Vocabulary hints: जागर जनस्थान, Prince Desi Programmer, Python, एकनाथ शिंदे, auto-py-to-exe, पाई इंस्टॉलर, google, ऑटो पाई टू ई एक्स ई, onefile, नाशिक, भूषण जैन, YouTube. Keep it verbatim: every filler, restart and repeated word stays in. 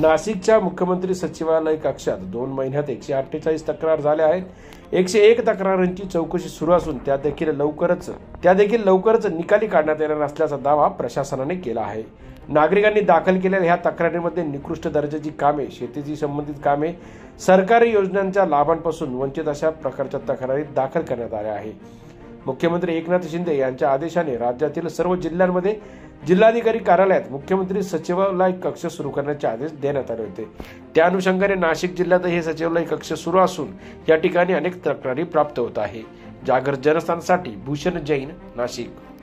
नाशिकच्या मुख्यमंत्री सचिवालय कक्षात दोन महिन्यात एकशे अठ्ठेचाळीस तक्रार झाल्या आहेत. एकशे एक तक्रारांची चौकशी सुरू असून त्या देखील लवकरच त्या देखील लवकरच निकाली काढण्यात येणार असल्याचा दावा प्रशासनाने केला आहे. नागरिकांनी दाखल केलेल्या ह्या तक्रारीमध्ये निकृष्ट दर्जाची कामे, शेतीशी संबंधित कामे, सरकारी योजनांच्या लाभांपासून वंचित अशा प्रकारच्या तक्रारी दाखल करण्यात आल्या आहे. मुख्यमंत्री एकनाथ शिंदे यांच्या आदेशाने राज्यातील सर्व जिल्ह्यांमध्ये जिल्हाधिकारी कार्यालयात मुख्यमंत्री सचिवालय कक्ष सुरू करण्याचे आदेश देण्यात आले होते. त्या अनुषंगाने नाशिक जिल्ह्यात हे सचिवालय कक्ष सुरू असून या ठिकाणी अनेक तक्रारी प्राप्त होत आहे. जागर जनस्थानसाठी भूषण जैन, नाशिक.